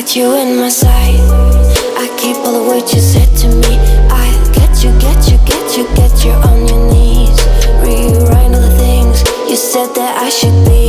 got you in my sight. I keep all the words you said to me. I'll get you on your knees. Rewrite all the things you said that I should be.